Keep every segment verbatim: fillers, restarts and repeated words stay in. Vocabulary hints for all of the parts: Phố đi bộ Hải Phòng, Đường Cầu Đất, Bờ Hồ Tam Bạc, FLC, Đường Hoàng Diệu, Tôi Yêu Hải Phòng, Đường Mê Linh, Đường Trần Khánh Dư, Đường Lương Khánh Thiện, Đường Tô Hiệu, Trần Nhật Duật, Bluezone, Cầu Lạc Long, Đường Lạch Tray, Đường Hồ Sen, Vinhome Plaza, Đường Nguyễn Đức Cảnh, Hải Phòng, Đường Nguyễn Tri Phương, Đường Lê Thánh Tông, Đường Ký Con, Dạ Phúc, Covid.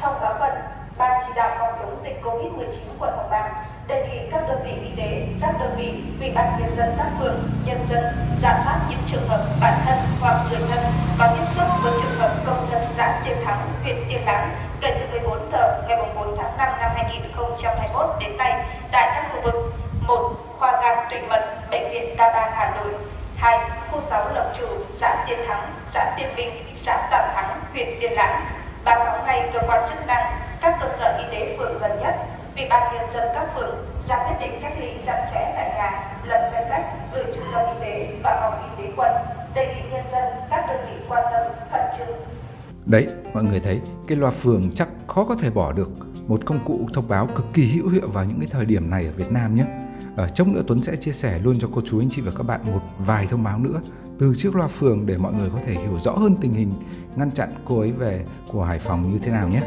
Thông báo khẩn, Ban chỉ đạo phòng chống dịch Covid mười chín quận Hồng Bàng đề nghị các đơn vị y tế, các đơn vị, ủy ban nhân dân các phường, nhân dân rà soát những trường hợp bản thân hoặc người thân có tiếp xúc với trường hợp công dân xã Tiền Thắng, huyện Tiền Thắng kể từ mười bốn giờ ngày bốn tháng năm năm hai nghìn không trăm hai mươi mốt đến nay tại các khu vực một khoa gan Tùy Mật, bệnh viện Đa Ba Hà Nội, hai khu sáu Lộc Chủ, xã Tiên Thắng, xã Tiên Vinh, xã Tạm Thắng, huyện Tiên Lãng, báo cáo ngay cơ quan chức năng, các cơ sở y tế phường gần nhất. Ủy ban nhân dân các phường ra quyết định cách ly chặt chẽ tại nhà, lập danh sách gửi trung tâm y tế và phòng y tế quận, đề nghị nhân dân các đơn vị quan tâm khẩn trương. Đấy, mọi người thấy cái loa phường chắc khó có thể bỏ được, một công cụ thông báo cực kỳ hữu hiệu vào những cái thời điểm này ở Việt Nam nhé. Ở chốc nữa Tuấn sẽ chia sẻ luôn cho cô chú anh chị và các bạn một vài thông báo nữa từ chiếc loa phường để mọi người có thể hiểu rõ hơn tình hình ngăn chặn cô ấy về của Hải Phòng như thế nào nhé.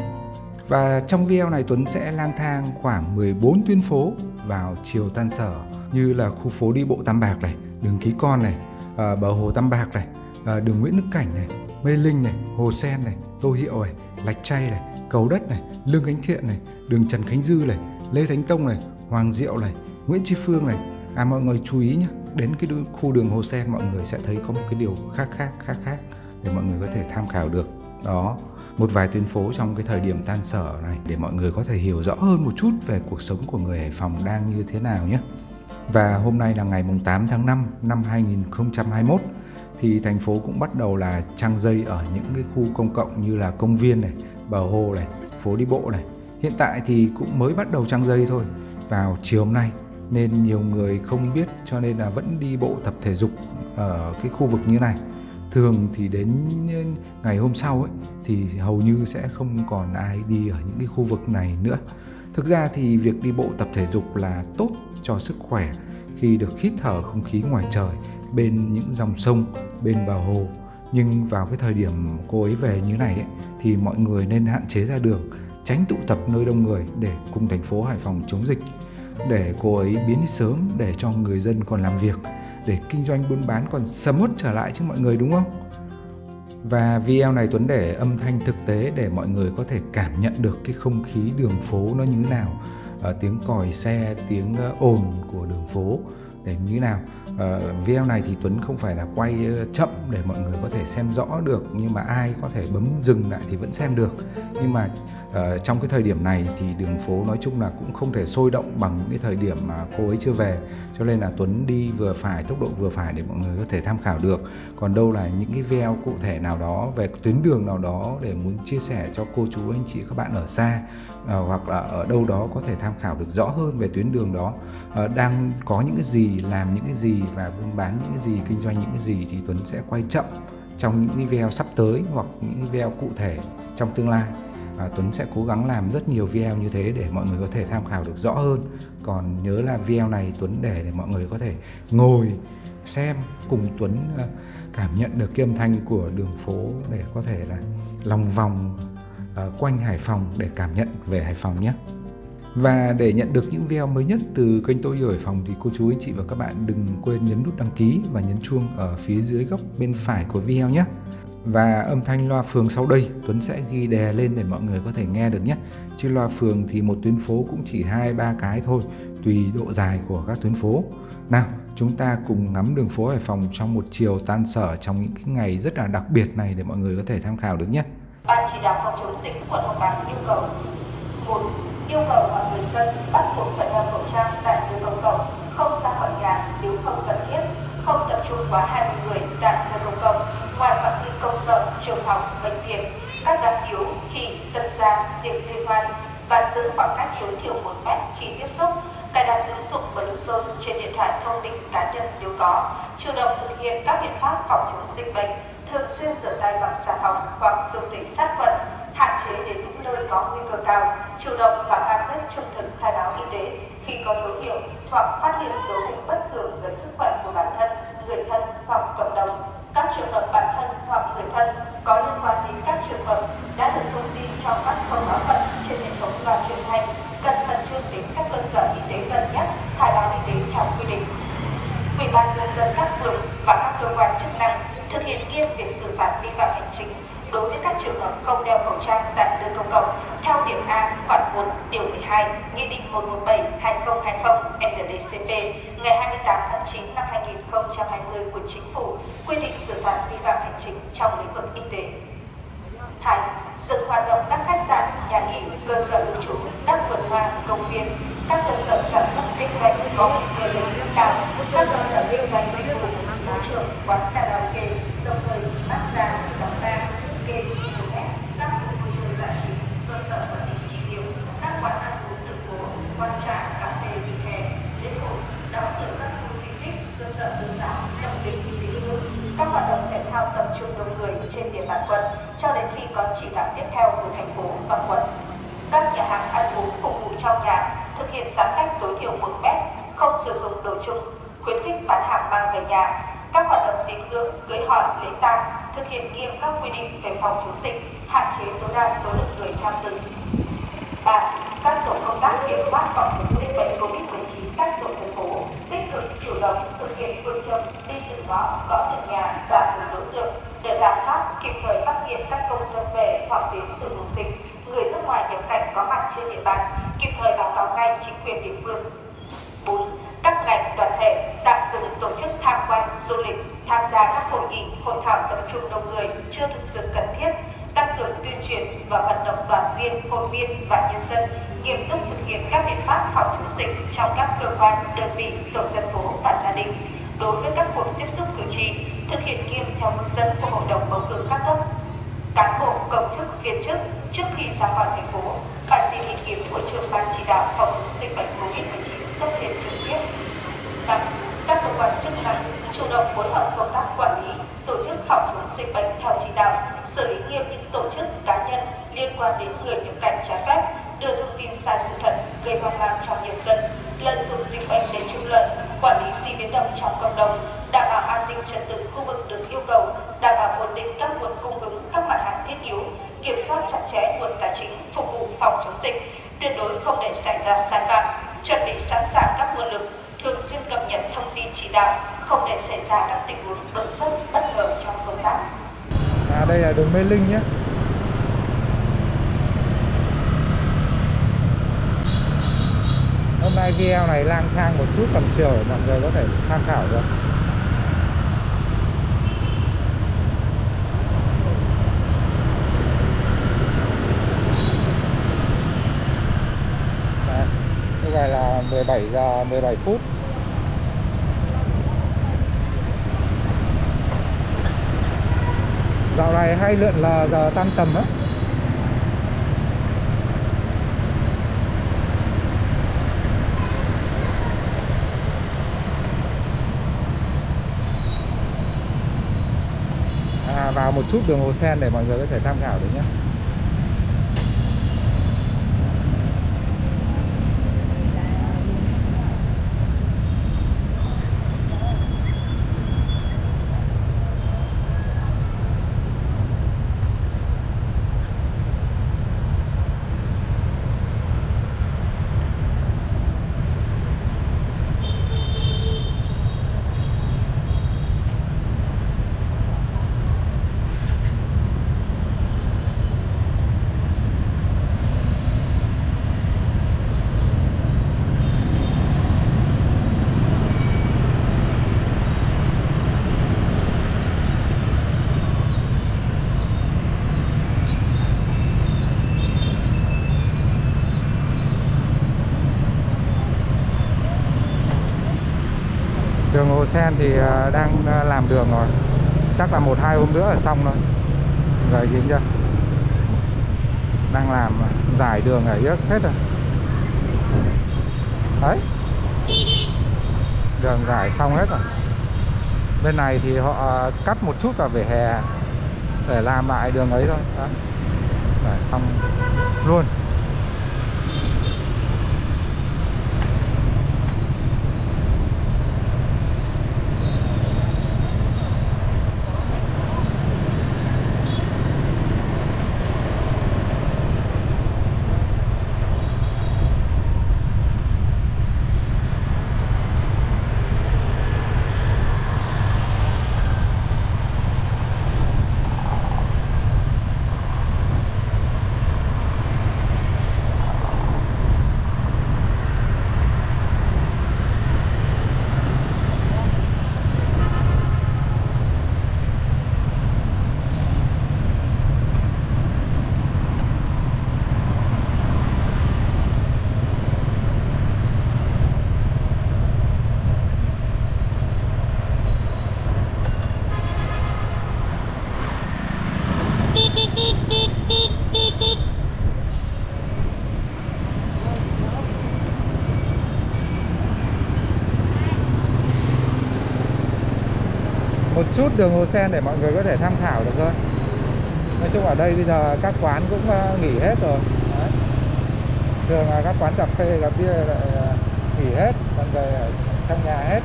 Và trong video này Tuấn sẽ lang thang khoảng mười bốn tuyến phố vào chiều tan sở như là khu phố đi bộ Tam Bạc này, đường Ký Con này, à, bờ hồ Tam Bạc này, à, đường Nguyễn Đức Cảnh này, Mê Linh này, Hồ Sen này, Tô Hiệu này, Lạch Tray này, Cầu Đất này, Lương Khánh Thiện này, đường Trần Khánh Dư này, Lê Thánh Tông này, Hoàng Diệu này, Nguyễn Tri Phương này. À mọi người chú ý nhé, đến cái khu đường Hồ Sen mọi người sẽ thấy có một cái điều khác khác khác khác để mọi người có thể tham khảo được. Đó, một vài tuyến phố trong cái thời điểm tan sở này để mọi người có thể hiểu rõ hơn một chút về cuộc sống của người Hải Phòng đang như thế nào nhé. Và hôm nay là ngày tám tháng năm năm hai nghìn không trăm hai mươi mốt thì thành phố cũng bắt đầu là trăng dây ở những cái khu công cộng như là công viên này, bờ hồ này, phố đi bộ này. Hiện tại thì cũng mới bắt đầu trăng dây thôi vào chiều hôm nay, nên nhiều người không biết cho nên là vẫn đi bộ tập thể dục ở cái khu vực như này. Thường thì đến ngày hôm sau ấy, thì hầu như sẽ không còn ai đi ở những cái khu vực này nữa. Thực ra thì việc đi bộ tập thể dục là tốt cho sức khỏe khi được hít thở không khí ngoài trời bên những dòng sông, bên bờ hồ. Nhưng vào cái thời điểm cô ấy về như này ấy, thì mọi người nên hạn chế ra đường, tránh tụ tập nơi đông người để cùng thành phố Hải Phòng chống dịch. Để cô ấy biến đi sớm để cho người dân còn làm việc, để kinh doanh buôn bán còn sầm uất trở lại chứ mọi người, đúng không? Và video này Tuấn để âm thanh thực tế để mọi người có thể cảm nhận được cái không khí đường phố nó như thế nào, à, tiếng còi xe, tiếng ồn của đường phố để như thế nào. à, Video này thì Tuấn không phải là quay chậm để mọi người có thể xem rõ được, nhưng mà ai có thể bấm dừng lại thì vẫn xem được. Nhưng mà à, trong cái thời điểm này thì đường phố nói chung là cũng không thể sôi động bằng những cái thời điểm mà cô ấy chưa về, cho nên là Tuấn đi vừa phải, tốc độ vừa phải để mọi người có thể tham khảo được. Còn đâu là những cái video cụ thể nào đó về tuyến đường nào đó để muốn chia sẻ cho cô chú anh chị các bạn ở xa, à, hoặc là ở đâu đó có thể tham khảo được rõ hơn về tuyến đường đó, à, đang có những cái gì, làm những cái gì và buôn bán những cái gì, kinh doanh những cái gì thì Tuấn sẽ quay chậm trong những cái video sắp tới hoặc những cái video cụ thể trong tương lai. À, Tuấn sẽ cố gắng làm rất nhiều video như thế để mọi người có thể tham khảo được rõ hơn. Còn nhớ là video này Tuấn để để mọi người có thể ngồi xem cùng Tuấn, cảm nhận được cái âm thanh của đường phố để có thể là lòng vòng uh, quanh Hải Phòng để cảm nhận về Hải Phòng nhé. Và để nhận được những video mới nhất từ kênh Tôi Yêu Hải Phòng thì cô chú anh chị và các bạn đừng quên nhấn nút đăng ký và nhấn chuông ở phía dưới góc bên phải của video nhé. Và âm thanh loa phường sau đây Tuấn sẽ ghi đè lên để mọi người có thể nghe được nhé. Chứ loa phường thì một tuyến phố cũng chỉ hai ba cái thôi, tùy độ dài của các tuyến phố. Nào, chúng ta cùng ngắm đường phố Hải Phòng trong một chiều tan sở trong những cái ngày rất là đặc biệt này để mọi người có thể tham khảo được nhé. Ban chỉ đạo phòng chống dịch quận Hồng Bàng yêu cầu: một. Yêu cầu mọi người dân bắt buộc phải đeo khẩu trang tại nơi công cộng, không ra khỏi nhà nếu không cần thiết, không tập trung quá hai mươi người tại nơi công cộng ngoài phạm vi công sở, trường học, bệnh viện, các đám tiếu, khi tân gia, tiệc liên hoan và giữ khoảng cách tối thiểu một mét khi tiếp xúc. Cài đặt ứng dụng Bluezone trên điện thoại thông minh cá nhân nếu có. Chủ động thực hiện các biện pháp phòng chống dịch bệnh, thường xuyên rửa tay bằng xà phòng hoặc dung dịch sát khuẩn, hạn chế đến những nơi có nguy cơ cao, chủ động và cam kết trung thực khai báo y tế khi có dấu hiệu hoặc phát hiện dấu hiệu bất thường về sức khỏe của bản thân, người thân hoặc cộng đồng. Các trường hợp bản thân hoặc người thân có liên quan đến các trường hợp đã được thông tin trong các thông báo khẩn trên hệ thống loa truyền thanh, cần khẩn trương đến các cơ sở y tế gần nhất, khai báo y tế theo quy định. Ủy ban nhân dân các phường và các cơ quan chức năng thực hiện nghiêm việc xử phạt vi phạm hành chính đối với các trường hợp không đeo khẩu trang tại nơi công cộng theo điểm A khoản bốn điều mười hai Nghị định một một bảy hai không hai không N D C P ngày hai mươi tám tháng chín năm hai nghìn không trăm hai mươi của Chính phủ quy định xử phạt vi phạm hành chính trong lĩnh vực y tế. Hai, dừng hoạt động các khách sạn, nhà nghỉ, cơ sở lưu trú, các vườn hoa, công viên, các cơ sở sản xuất kinh doanh có nguy cơ lây nhiễm cao, các cơ sở kinh doanh dịch vụ, vũ trường, quán karaoke, đồng thời massage, quán bar, karaoke, internet, các khu vui chơi giải trí, cơ sở quản lý chi tiêu, các quán ăn uống đường phố, quán trà, cà phê vỉa hè, lễ hội, đóng cửa các khu di tích, cơ sở tôn giáo, trong dịch vụ tín ngưỡng, các hoạt động thể thao tập trung đông người trên địa bàn quận cho đến khi có chỉ đạo tiếp theo của thành phố và quận. Các nhà hàng ăn uống phục vụ trong nhà thực hiện giãn cách tối thiểu một mét, không sử dụng đồ chung, khuyến khích bán hàng mang về nhà. Các hoạt động tín ngưỡng, cưới hỏi, lễ tang thực hiện nghiêm các quy định về phòng chống dịch, hạn chế tối đa số lượng người tham dự. Ba, các tổ công tác kiểm soát phòng chống dịch bệnh Covid mười chín các tổ dân phố tích cực chủ động thực hiện phương châm đi từ ngõ gõ từng nhà và từng đối tượng để rà soát kịp thời phát hiện các công dân về hoặc đến từ vùng dịch, người nước ngoài nhập cảnh có mặt trên địa bàn, kịp thời báo cáo ngay chính quyền địa phương. Bốn, các ngành đoàn thể tạm dừng tổ chức tham quan, du lịch, tham gia các hội nghị, hội thảo tập trung đông người chưa thực sự cần thiết, tăng cường tuyên truyền và vận động đoàn viên, hội viên và nhân dân nghiêm túc thực hiện các biện pháp phòng chống dịch trong các cơ quan, đơn vị, tổ dân phố và gia đình. Đối với các cuộc tiếp xúc cử tri, thực hiện nghiêm theo hướng dẫn của Hội đồng bầu cử các cấp. Cán bộ, công chức, viên chức trước khi ra khỏi thành phố phải xin ý kiến của trưởng ban chỉ đạo phòng chống dịch bệnh Covid mười chín cấp trên trực tiếp. Năm, các cơ quan chức năng chủ động phối hợp công tác quản lý, tổ chức phòng chống dịch bệnh theo chỉ đạo, xử lý nghiêm những tổ chức, cá nhân liên quan đến người nhập cảnh trái phép, đưa thông tin sai sự thật, gây hoang mang trong nhân dân, lợi dụng dịch bệnh để trục lợi, quản lý di biến động trong cộng đồng, đảm bảo an ninh trật tự khu vực được yêu cầu, đảm bảo ổn định các nguồn cung ứng các mặt hàng thiết yếu, kiểm soát chặt chẽ nguồn tài chính phục vụ phòng chống dịch, tuyệt đối không để xảy ra sai phạm, chuẩn bị sẵn sàng các nguồn lực, thường xuyên cập nhật thông tin chỉ đạo, không để xảy ra các tình huống đột xuất bất ngờ trong công tác. À, đây là đường Mê Linh nhé. Hôm nay video này lang thang một chút tầm chiều để mọi người có thể tham khảo được. Đấy, như vậy là mười bảy giờ mười bảy phút. Dạo này hay lượn là giờ tan tầm á. Vào một chút đường Hồ Sen để mọi người có thể tham khảo được nhé. Đường Hồ Sen thì đang làm đường rồi, chắc là một hai hôm nữa là xong rồi. Rồi nhìn chưa, đang làm giải đường ở yếc hết rồi. Đấy, đường giải xong hết rồi. Bên này thì họ cắt một chút vào vỉa hè để làm lại đường ấy thôi. Đấy, rồi xong luôn. chút đường Hồ Sen để mọi người có thể tham khảo được thôi. Nói chung ở đây bây giờ các quán cũng nghỉ hết rồi. Đấy. Thường là các quán cà phê, cà bia lại nghỉ hết, mọi người ở trong nhà hết.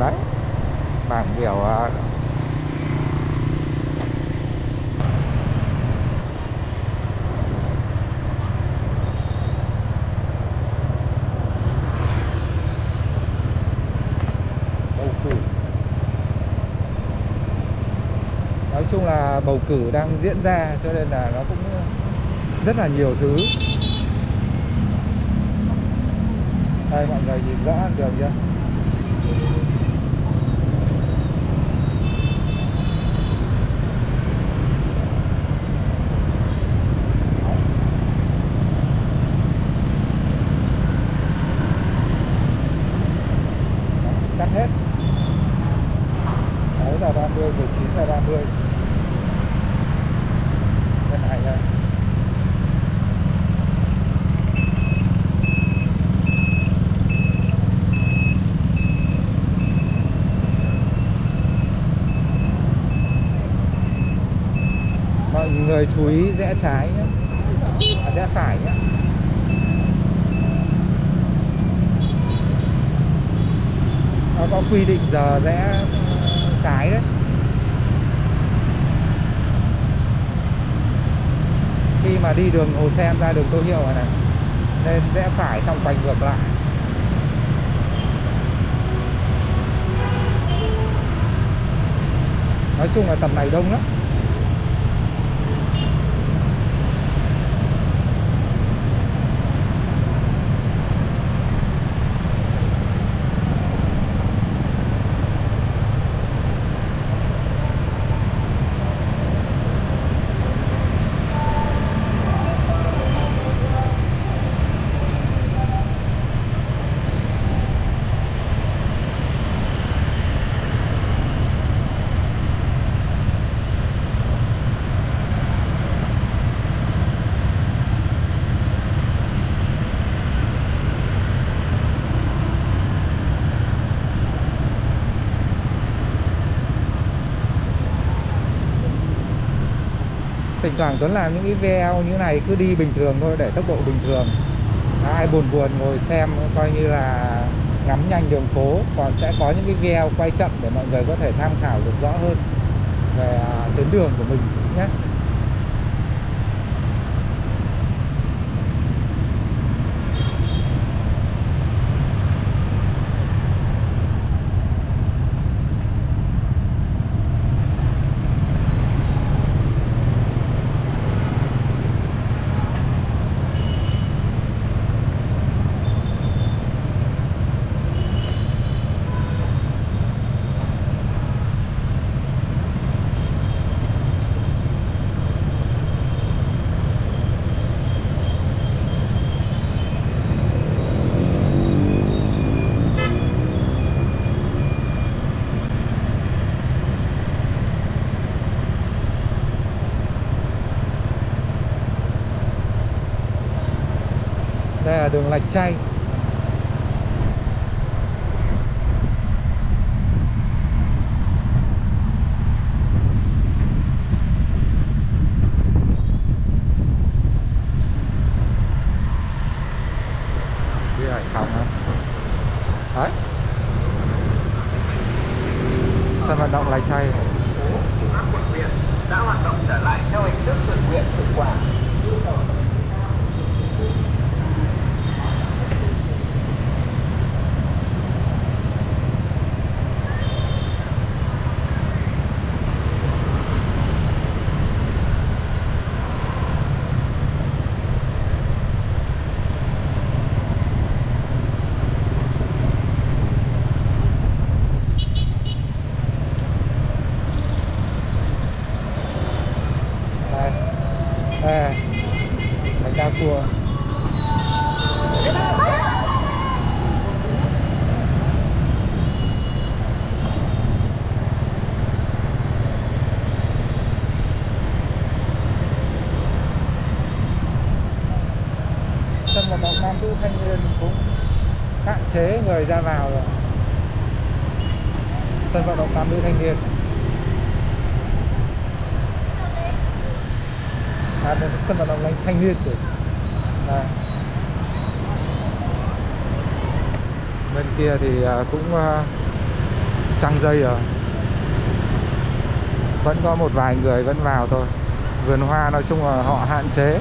Đấy, bảng biểu chung là bầu cử đang diễn ra cho nên là nó cũng rất là nhiều thứ. Đây mọi người nhìn rõ đường chưa? Cắt hết. sáu giờ ba mươi, mười chín giờ ba mươi. Người chú ý rẽ trái nhé, à, rẽ phải nhé. Nó có quy định giờ rẽ trái đấy. Khi mà đi đường Hồ Sen ra đường Tô Hiệu này, này nên rẽ phải xong quanh ngược lại. Nói chung là tầm này đông lắm. Thỉnh thoảng Tuấn làm những cái video như này, cứ đi bình thường thôi, để tốc độ bình thường. Ai buồn buồn ngồi xem coi như là ngắm nhanh đường phố. Còn sẽ có những cái video quay chậm để mọi người có thể tham khảo được rõ hơn về tuyến đường của mình nhé. Đây là đường Lạch Tray. Đi Hải Phòng hả? Đấy. Sân vận động Lạch Tray. Các quận huyện đã hoạt động trở lại theo hình thức tự nguyện tự quản. Yeah. các nữ thanh niên cũng hạn chế người ra vào rồi. Sân vận động nam nữ thanh niên. À, sân vận động thanh niên kìa. À. Bên kia thì cũng trăng dây rồi. Vẫn có một vài người vẫn vào thôi. Vườn hoa nói chung là họ hạn chế.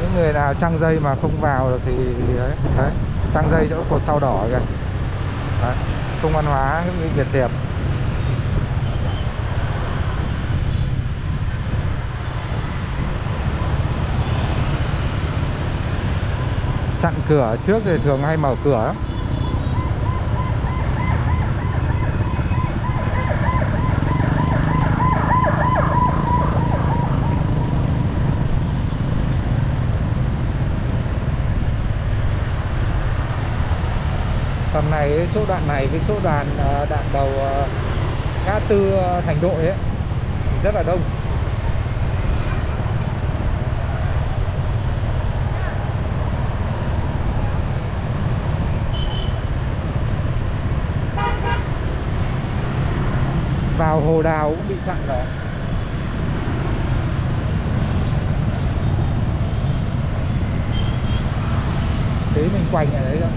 Những người nào trăng dây mà không vào được thì đấy, đấy. Trăng dây chỗ cột sao đỏ kìa. Đấy. Công văn hóa cái Việt Tiệp. Chặn cửa trước thì thường hay mở cửa lắm. Tầm này chỗ đoạn này với chỗ đoạn đoạn đầu ngã tư Thành Đội ấy rất là đông. Vào Hồ Đào cũng bị chặn rồi. Thế mình quành ở đấy rồi.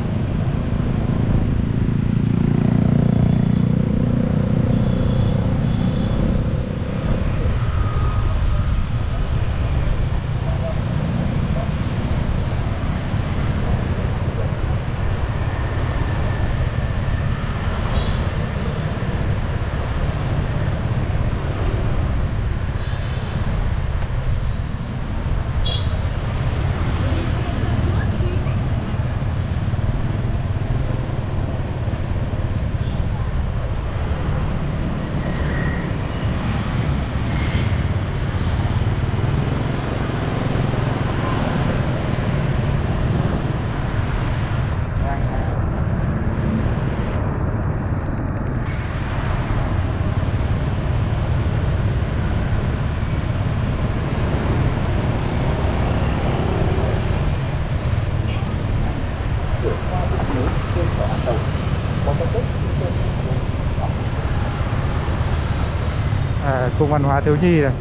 Cung văn hóa thiếu nhi này.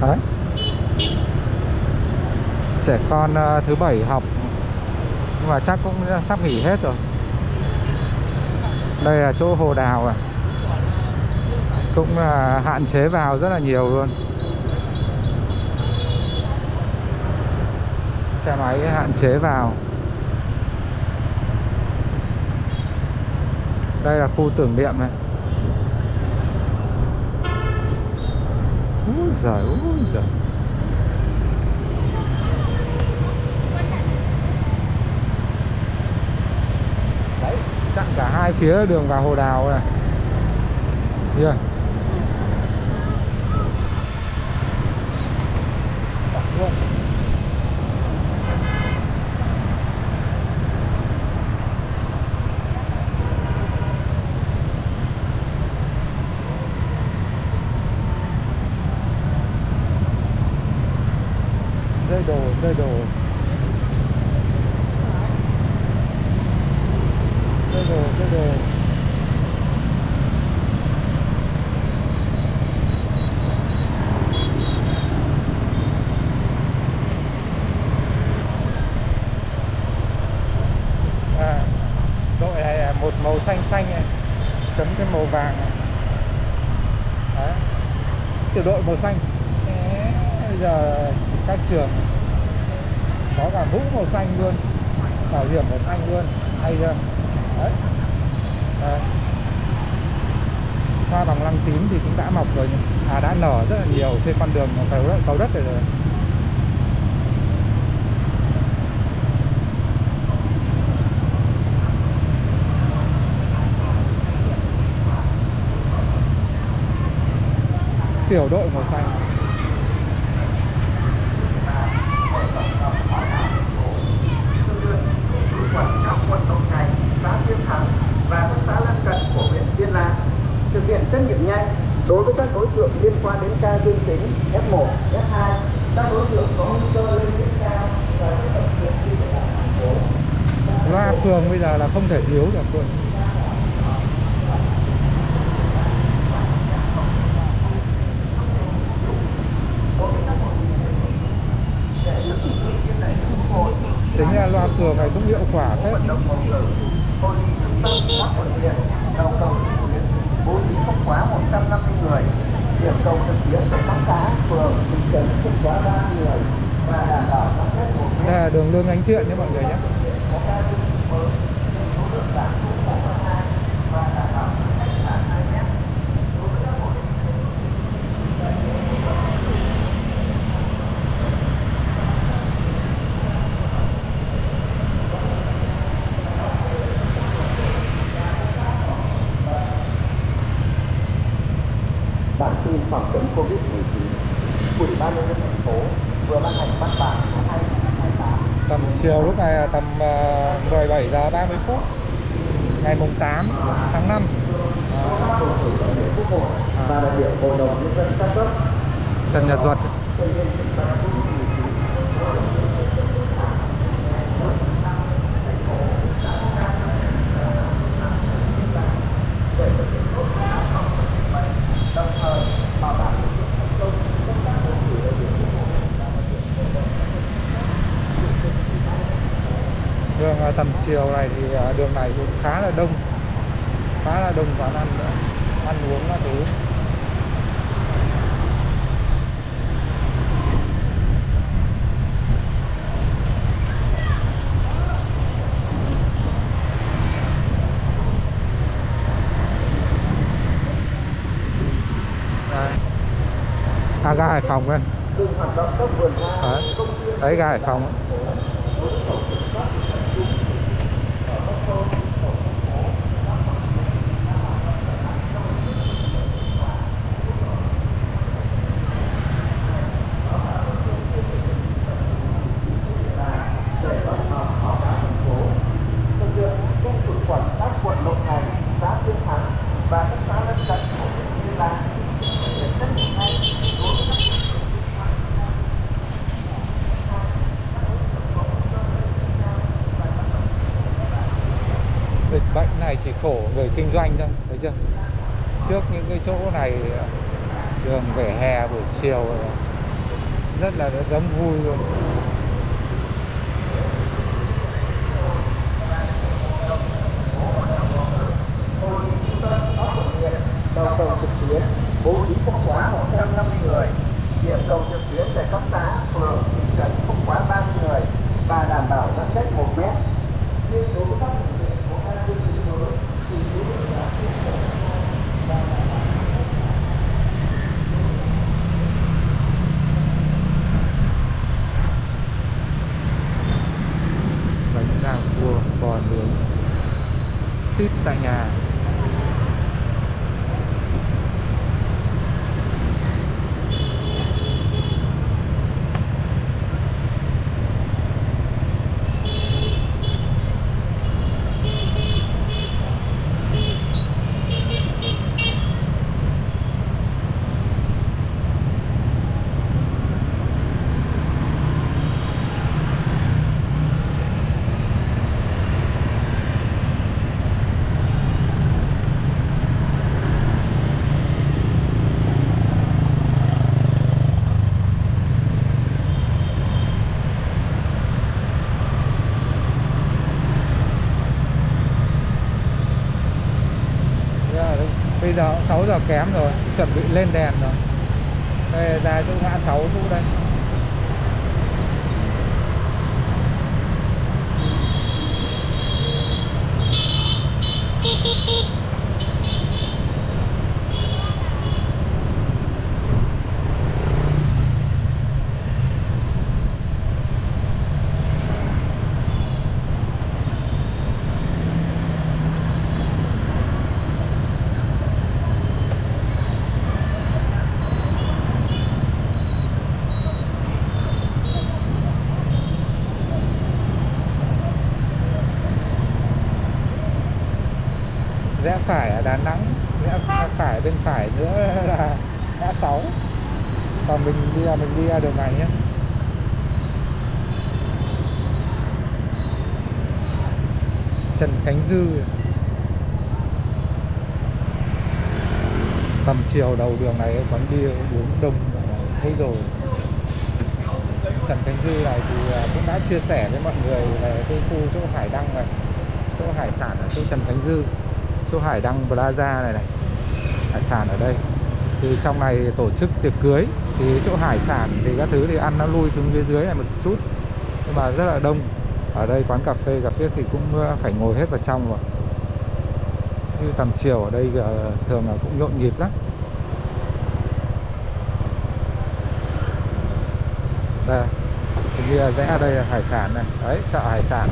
Đấy. Trẻ con uh, thứ bảy học nhưng mà chắc cũng sắp nghỉ hết rồi. Đây là chỗ Hồ Đào à. Cũng uh, hạn chế vào rất là nhiều luôn. Xe máy hạn chế vào. Đây là khu tưởng niệm này. Úi giời, úi giời. Đấy, chặn cả hai phía đường vào Hồ Đào này. Chưa? Yeah. Đồ, rơi đồ. Rơi đồ, rơi đồ. À, đội này là một màu xanh xanh này, chấm cái màu vàng này. Đấy. Tiểu đội màu xanh. Bây giờ các trường có cả mũ màu xanh luôn, bảo hiểm màu xanh luôn, hay chưa? Đấy. Đấy. Hoa bằng lăng tím thì cũng đã mọc rồi, à đã nở rất là nhiều trên con đường Cầu Đất, Cầu Đất rồi rồi. Tiểu đội màu xanh. Xét nghiệm nhanh đối với các đối tượng liên quan đến ca dương tính ép một, ép hai, các đối tượng có nguy cơ lây nhiễm phường bây giờ là không thể thiếu được rồi. Chính là loa phường này cũng hiệu quả thế. Bố trí không quá một trăm năm mươi người, điểm cầu thực hiện của các xã phường thị trấn không quá ba người và đảm bảo các phép của mình. Đây là đường Lương Khánh Thiện nhé mọi người nhé. Phòng chống Covid mười chín, Ủy ban nhân dân thành phố vừa ban hành văn bản hai mươi tám. Tầm chiều lúc này là tầm mười bảy giờ ba mươi phút ngày mùng tám tháng năm. Và đại biểu Hội đồng nhân dân các cấp Trần Nhật Duật. Đường tầm chiều này thì đường này cũng khá là đông, khá là đông quán ăn, ăn uống các thứ. À, ga Hải Phòng đây. À, đấy, ga Hải Phòng ấy. Bệnh này chỉ khổ người kinh doanh thôi, thấy chưa? Trước những cái chỗ này đường vỉa hè buổi chiều rất là dấm vui luôn. Đầu cầu trực tuyến bố trí không quá một trăm năm mươi người, điểm cầu trực tuyến tại các xã phường thị trấn không quá ba mươi người và đảm bảo giãn cách một mét. Ship tại nhà. Bây giờ sáu giờ kém rồi, chuẩn bị lên đèn rồi. Đây ra chỗ ngã sáu chỗ đây. Rẽ phải ở Đà Nẵng, rẽ phải bên phải nữa là ngã sáu. Còn mình đi mình đi ra đường này nhé. Trần Khánh Dư. Tầm chiều đầu đường này quán bia uống đông thấy rồi. Trần Khánh Dư này thì cũng đã chia sẻ với mọi người về cái khu chỗ hải đăng này, chỗ hải sản ở chỗ Trần Khánh Dư, chỗ hải đăng Plaza này này, hải sản ở đây. Thì trong này tổ chức tiệc cưới, thì chỗ hải sản thì các thứ thì ăn nó lui xuống phía dưới này một chút, nhưng mà rất là đông. Ở đây quán cà phê cà phê thì cũng phải ngồi hết vào trong rồi. Như tầm chiều ở đây thường là cũng nhộn nhịp lắm. Đây, thì rẽ ở đây là hải sản này, đấy, chợ hải sản.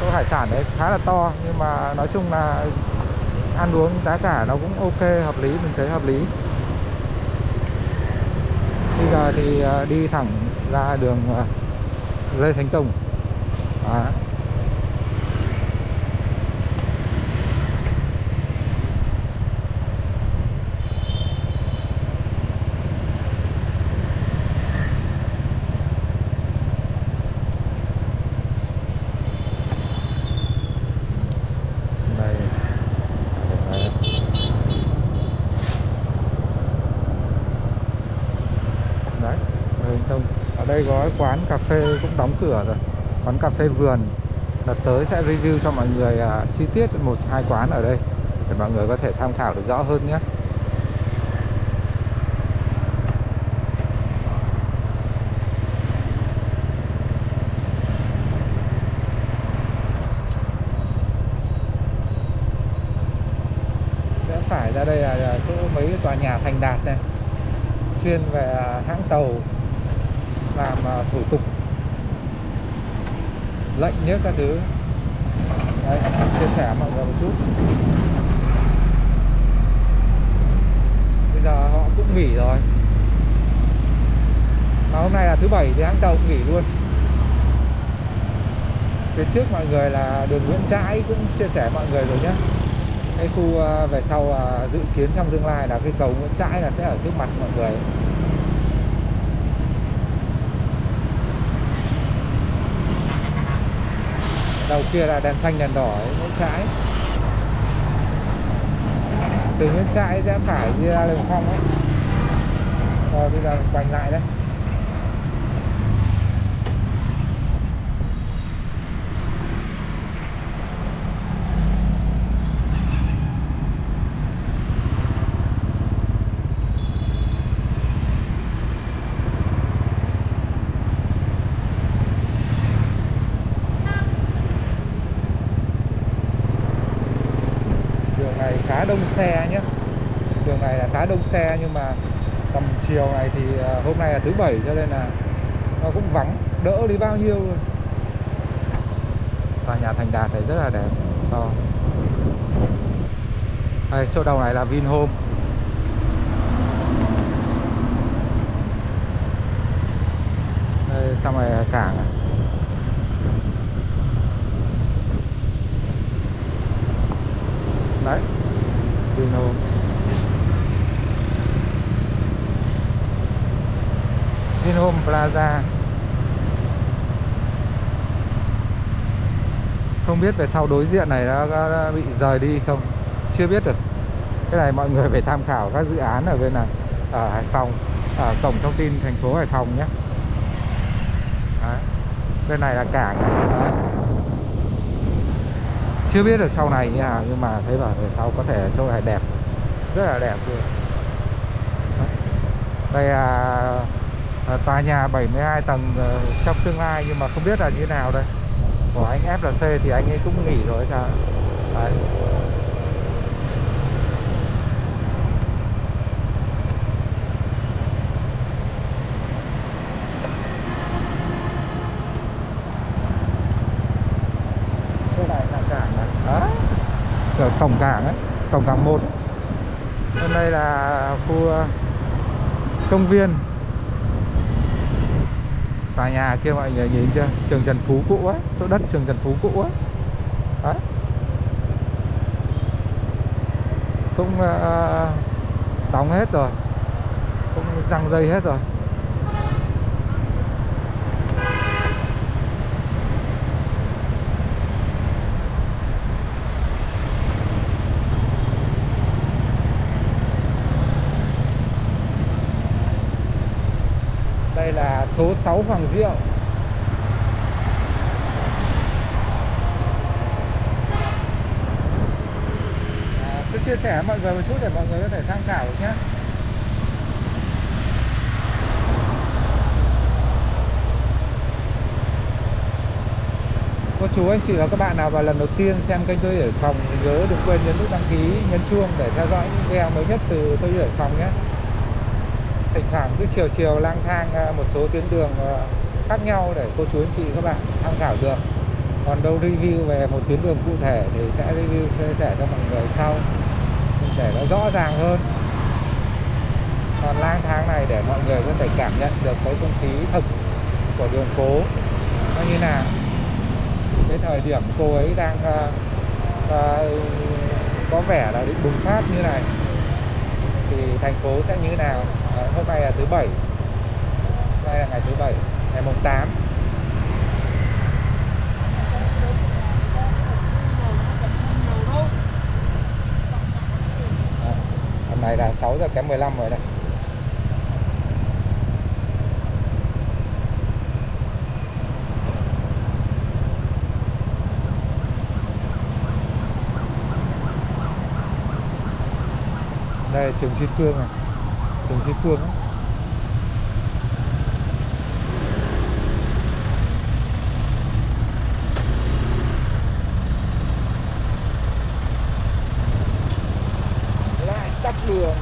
Chỗ hải sản đấy khá là to, nhưng mà nói chung là ăn uống giá cả nó cũng ok, hợp lý, mình thấy hợp lý. Bây giờ thì đi thẳng ra đường Lê Thánh Tông. Đó. Có quán cà phê cũng đóng cửa rồi, quán cà phê vườn. Đợt tới sẽ review cho mọi người à, chi tiết một hai quán ở đây để mọi người có thể tham khảo được rõ hơn nhé. Sẽ phải ra đây là chỗ mấy tòa nhà thành đạt này, chuyên về hãng tàu làm thủ tục lệnh nhất các thứ. Đấy, chia sẻ mọi người một chút. Bây giờ họ cũng nghỉ rồi, mà hôm nay là thứ bảy thì hãng tàu cũng nghỉ luôn. Phía trước mọi người là đường Nguyễn Trãi cũng chia sẻ mọi người rồi nhé. Cái khu về sau dự kiến trong tương lai là cái cầu Nguyễn Trãi là sẽ ở trước mặt mọi người. Đầu kia là đèn xanh đèn đỏ Nguyễn Trãi. Từ Nguyễn Trãi sẽ phải đi ra Lê Hồng Phong ấy. Rồi bây giờ quành lại đấy. Đông xe nhé, đường này là khá đông xe, nhưng mà tầm chiều này thì hôm nay là thứ bảy cho nên là nó cũng vắng, đỡ đi bao nhiêu luôn. Tòa nhà thành đạt này rất là đẹp, to. Đây, chỗ đầu này là Vinhome. Đây, trong này là cảng này. Đấy. Vinhome. Vinhome Plaza. Không biết về sau đối diện này nó bị rời đi không, chưa biết được. Cái này mọi người phải tham khảo các dự án ở bên này, ở Hải Phòng, ở cổng thông tin thành phố Hải Phòng nhé. Đấy. Bên này là cảng. Đấy. Chưa biết được sau này như nào, nhưng mà thấy bảo về sau có thể chỗ này đẹp, rất là đẹp luôn. Đây là tòa nhà bảy mươi hai tầng trong tương lai, nhưng mà không biết là như thế nào đây. Của anh F L C thì anh ấy cũng nghỉ rồi sao. Đấy. Cổng cảng ấy, cổng cảng một. Hôm nay là khu công viên. Tòa nhà kia mọi người nhìn chưa? Trường Trần Phú cũ ấy, chỗ đất Trường Trần Phú cũ ấy. Đấy. Cũng uh, đóng hết rồi, cũng răng dây hết rồi. phố Hoàng Diệu. À, tôi chia sẻ với mọi người một chút để mọi người có thể tham khảo nhé. Cô chú anh chị và các bạn nào vào lần đầu tiên xem kênh Tôi Yêu Hải Phòng thì nhớ đừng quên nhấn nút đăng ký, nhấn chuông để theo dõi những video mới nhất từ Tôi Yêu Hải Phòng nhé. Thỉnh thoảng cứ chiều chiều lang thang một số tuyến đường khác nhau để cô chú anh chị các bạn tham khảo được. Còn đâu review về một tuyến đường cụ thể thì sẽ review chia sẻ cho mọi người sau để nó rõ ràng hơn. Còn lang thang này để mọi người có thể cảm nhận được cái không khí thực của đường phố nó như nào. Cái thời điểm cô ấy đang uh, uh, có vẻ là định bùng phát như này thì thành phố sẽ như nào. À, hôm nay là thứ bảy, hôm nay là ngày thứ bảy, ngày mùng tám. À, hôm nay là sáu giờ kém mười lăm rồi đây. Đây Trường Tri Phương này, Đường Tri Phương ấy. Lại tắt đường.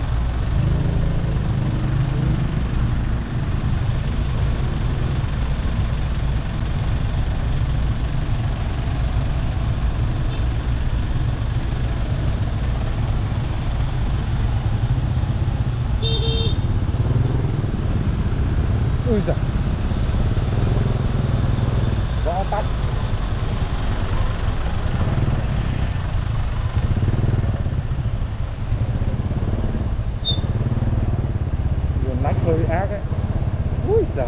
Ui giời, rõ tắt. Đường lách hơi ác ấy. Ui giời.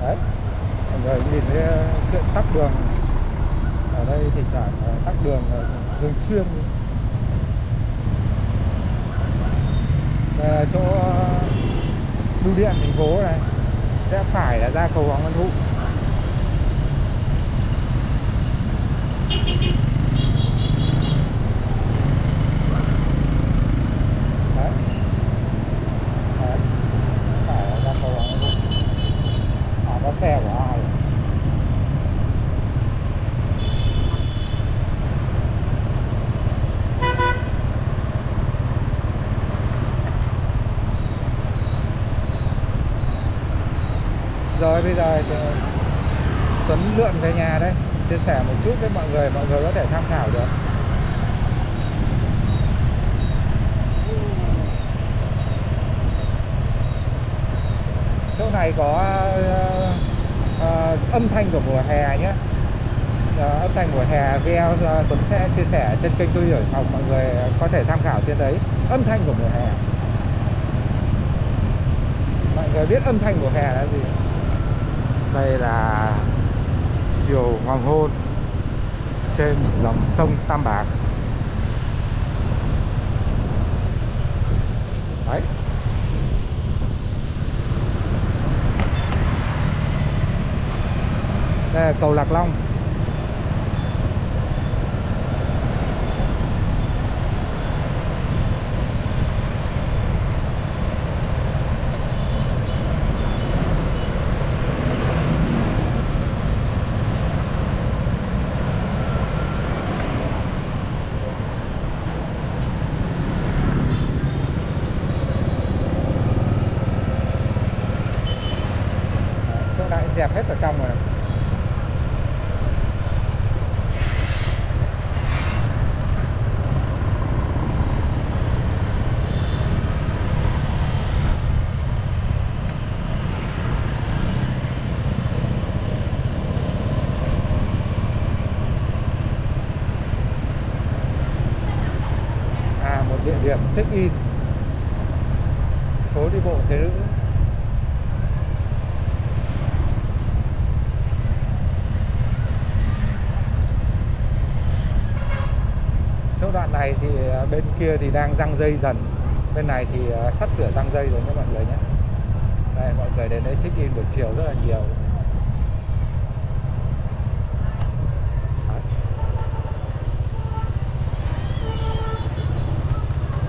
Đấy, mọi người nhìn thấy chuyện tắc đường ở đây thì cả tắc đường thường xuyên. Về chỗ bưu điện thành phố này sẽ phải là ra cầu Hoàng Văn Thụ. Đấy. Đấy. Phải là ra cầu Hoàng Văn Thụ. À, có xe của ai? Rồi bây giờ Tuấn lượn về nhà đấy, chia sẻ một chút với mọi người, mọi người có thể tham khảo được. Chỗ này có uh, âm thanh của mùa hè nhé, uh, âm thanh mùa hè video uh, Tuấn sẽ chia sẻ trên kênh Tôi Yêu Hải Phòng, mọi người có thể tham khảo trên đấy. Âm thanh của mùa hè, mọi người biết âm thanh của hè là gì? Đây là chiều hoàng hôn trên dòng sông Tam Bạc. Đấy. Đây là cầu Lạc Long. Dẹp hết vào trong rồi này. À, một địa điểm check in phố đi bộ Thế Nữ. Đoạn này thì bên kia thì đang răng dây dần, bên này thì sắp sửa răng dây rồi các mọi người nhé. Đây, mọi người đến đây check in buổi chiều rất là nhiều.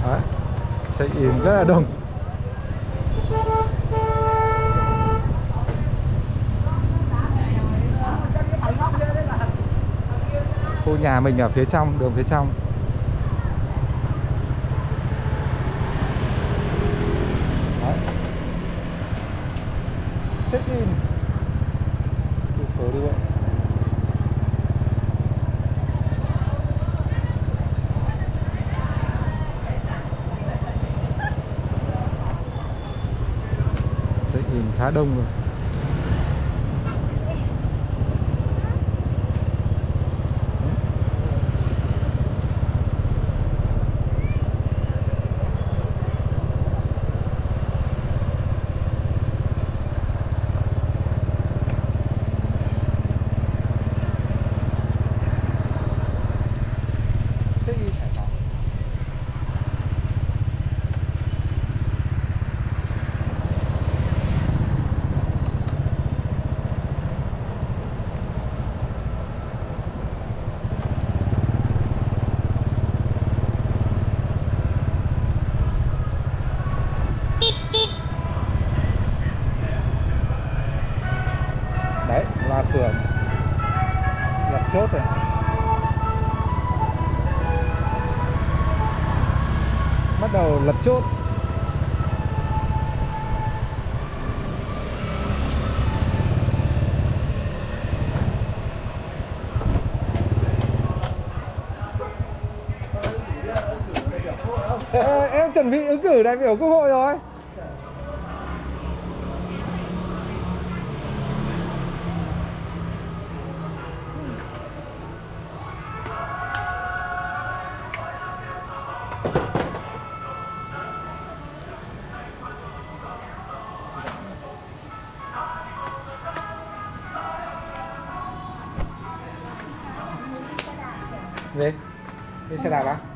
Đấy, check in rất là đông. Khu nhà mình ở phía trong, đường phía trong. Check in phố đi bộ. Check in khá đông rồi. Bắt đầu lập chốt. Em chuẩn bị ứng cử đại biểu Quốc hội rồi. Đi xe đạp á?